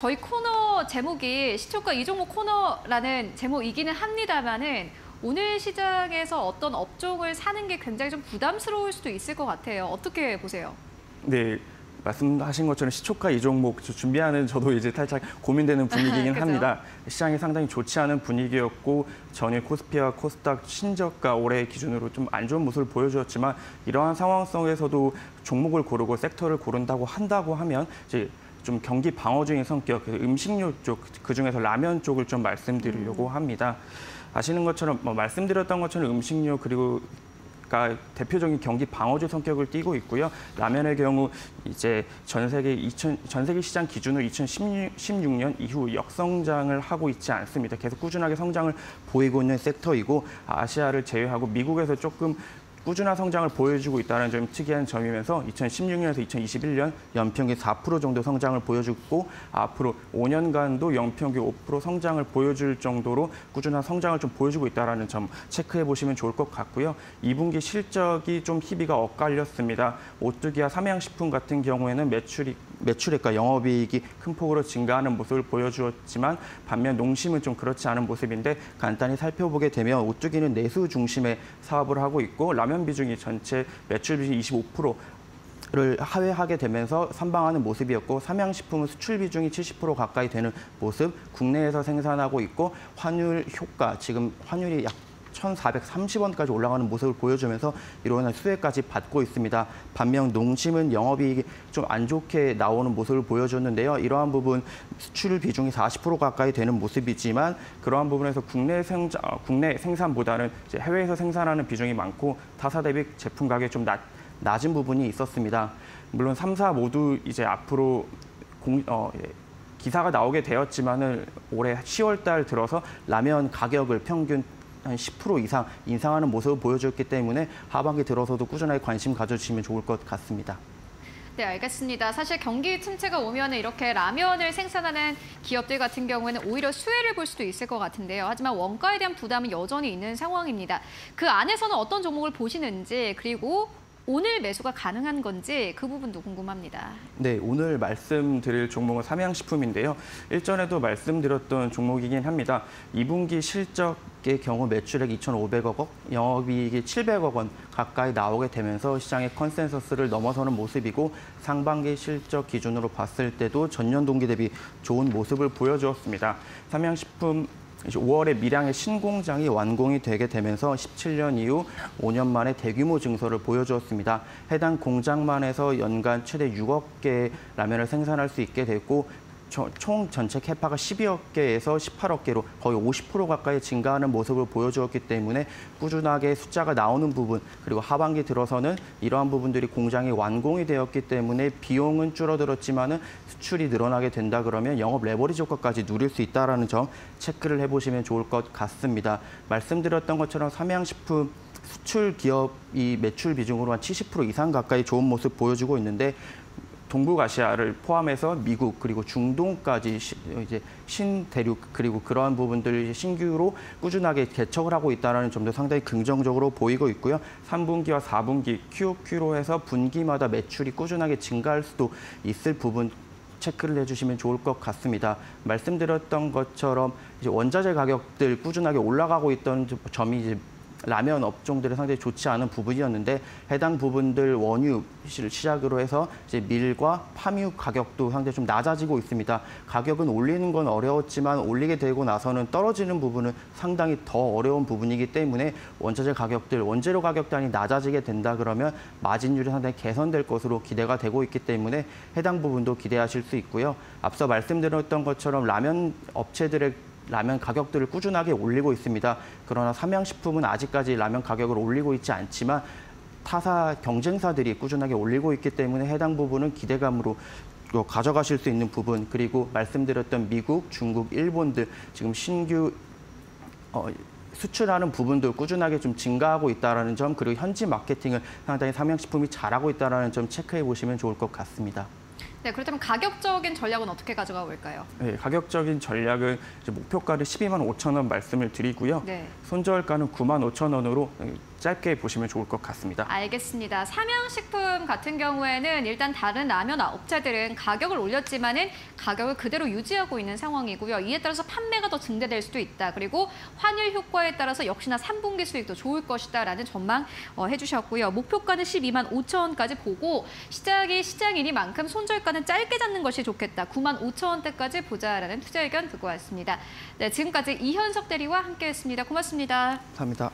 저희 코너 제목이 시초가 이 종목 코너라는 제목이기는 합니다만은 오늘 시장에서 어떤 업종을 사는 게 굉장히 좀 부담스러울 수도 있을 것 같아요. 어떻게 보세요? 네, 말씀하신 것처럼 시초가 이 종목 준비하는 저도 이제 살짝 고민되는 분위기이긴 합니다. 시장이 상당히 좋지 않은 분위기였고 전일 코스피와 코스닥 신저가 올해 기준으로 좀 안 좋은 모습을 보여주었지만 이러한 상황 속에서도 종목을 고르고 섹터를 고른다고 한다고 하면 이제 좀 경기 방어적인 성격, 음식료 쪽, 그중에서 라면 쪽을 좀 말씀드리려고 합니다. 아시는 것처럼, 말씀드렸던 것처럼 음식료 그리고가 대표적인 경기 방어적 성격을 띠고 있고요. 라면의 경우 이제 전 세계 시장 기준으로 2016년 이후 역성장을 하고 있지 않습니다. 계속 꾸준하게 성장을 보이고 있는 섹터이고 아시아를 제외하고 미국에서 조금 꾸준한 성장을 보여주고 있다는 좀 특이한 점이면서 2016년에서 2021년 연평균 4% 정도 성장을 보여주고 앞으로 5년간도 연평균 5% 성장을 보여줄 정도로 꾸준한 성장을 좀 보여주고 있다는 점 체크해 보시면 좋을 것 같고요. 2분기 실적이 좀 희비가 엇갈렸습니다. 오뚜기와 삼양식품 같은 경우에는 매출액과 영업이익이 큰 폭으로 증가하는 모습을 보여주었지만 반면 농심은 좀 그렇지 않은 모습인데 간단히 살펴보게 되면 오뚜기는 내수 중심의 사업을 하고 있고 라면 비중이 전체 매출 비중 25%를 하회하게 되면서 선방하는 모습이었고 삼양식품은 수출 비중이 70% 가까이 되는 모습, 국내에서 생산하고 있고 환율 효과, 지금 환율이 약 1,430원까지 올라가는 모습을 보여주면서 이러한 수혜까지 받고 있습니다. 반면 농심은 영업이익이 좀 안 좋게 나오는 모습을 보여줬는데요. 이러한 부분 수출 비중이 40% 가까이 되는 모습이지만 그러한 부분에서 국내 생산보다는 이제 해외에서 생산하는 비중이 많고 타사 대비 제품 가격이 좀 낮은 부분이 있었습니다. 물론 3사 모두 이제 앞으로 기사가 나오게 되었지만은 올해 10월 달 들어서 라면 가격을 평균 한 10% 이상 인상하는 모습을 보여줬기 때문에 하반기 들어서도 꾸준하게 관심 가져주시면 좋을 것 같습니다. 네, 알겠습니다. 사실 경기 침체가 오면 이렇게 라면을 생산하는 기업들 같은 경우에는 오히려 수혜를 볼 수도 있을 것 같은데요. 하지만 원가에 대한 부담은 여전히 있는 상황입니다. 그 안에서는 어떤 종목을 보시는지 그리고 오늘 매수가 가능한 건지 그 부분도 궁금합니다. 네, 오늘 말씀드릴 종목은 삼양식품인데요. 일전에도 말씀드렸던 종목이긴 합니다. 2분기 실적의 경우 매출액 2,500억 원, 영업이익이 700억 원 가까이 나오게 되면서 시장의 컨센서스를 넘어서는 모습이고 상반기 실적 기준으로 봤을 때도 전년 동기 대비 좋은 모습을 보여주었습니다. 삼양식품 5월에 밀양의 신공장이 완공이 되게 되면서 17년 이후 5년 만에 대규모 증설을 보여주었습니다. 해당 공장만 해서 연간 최대 6억 개의 라면을 생산할 수 있게 됐고 총 전체 캐파가 12억 개에서 18억 개로 거의 50% 가까이 증가하는 모습을 보여주었기 때문에 꾸준하게 숫자가 나오는 부분 그리고 하반기 들어서는 이러한 부분들이 공장이 완공이 되었기 때문에 비용은 줄어들었지만은 수출이 늘어나게 된다 그러면 영업 레버리지 효과까지 누릴 수 있다는 점 체크를 해보시면 좋을 것 같습니다. 말씀드렸던 것처럼 삼양식품 수출 기업이 매출 비중으로 한 70% 이상 가까이 좋은 모습 보여주고 있는데 동북아시아를 포함해서 미국 그리고 중동까지 이제 신대륙 그리고 그러한 부분들 신규로 꾸준하게 개척을 하고 있다는 점도 상당히 긍정적으로 보이고 있고요. 3분기와 4분기 QOQ로 해서 분기마다 매출이 꾸준하게 증가할 수도 있을 부분 체크를 해주시면 좋을 것 같습니다. 말씀드렸던 것처럼 이제 원자재 가격들 꾸준하게 올라가고 있던 점이 이제 라면 업종들이 상당히 좋지 않은 부분이었는데 해당 부분들 원유 시작으로 해서 이제 밀과 팜유 가격도 상당히 좀 낮아지고 있습니다. 가격은 올리는 건 어려웠지만 올리게 되고 나서는 떨어지는 부분은 상당히 더 어려운 부분이기 때문에 원자재 가격들, 원재료 가격단이 낮아지게 된다 그러면 마진율이 상당히 개선될 것으로 기대가 되고 있기 때문에 해당 부분도 기대하실 수 있고요. 앞서 말씀드렸던 것처럼 라면 업체들의 라면 가격들을 꾸준하게 올리고 있습니다. 그러나 삼양식품은 아직까지 라면 가격을 올리고 있지 않지만 타사 경쟁사들이 꾸준하게 올리고 있기 때문에 해당 부분은 기대감으로 가져가실 수 있는 부분 그리고 말씀드렸던 미국, 중국, 일본들 지금 신규 수출하는 부분도 꾸준하게 좀 증가하고 있다는 점 그리고 현지 마케팅을 상당히 삼양식품이 잘하고 있다는 점 체크해 보시면 좋을 것 같습니다. 네, 그렇다면 가격적인 전략은 어떻게 가져가 볼까요? 네, 가격적인 전략은 이제 목표가를 125,000원 말씀을 드리고요. 네. 손절가는 95,000원으로 짧게 보시면 좋을 것 같습니다. 알겠습니다. 삼양식품 같은 경우에는 일단 다른 라면 업체들은 가격을 올렸지만은 가격을 그대로 유지하고 있는 상황이고요. 이에 따라서 판매가 더 증대될 수도 있다. 그리고 환율 효과에 따라서 역시나 3분기 수익도 좋을 것이다라는 전망 해주셨고요. 목표가는 12만 5천 원까지 보고 시장이니만큼 손절가는 짧게 잡는 것이 좋겠다. 9만 5천 원대까지 보자라는 투자 의견 듣고 왔습니다. 네, 지금까지 이현석 대리와 함께했습니다. 고맙습니다. 감사합니다.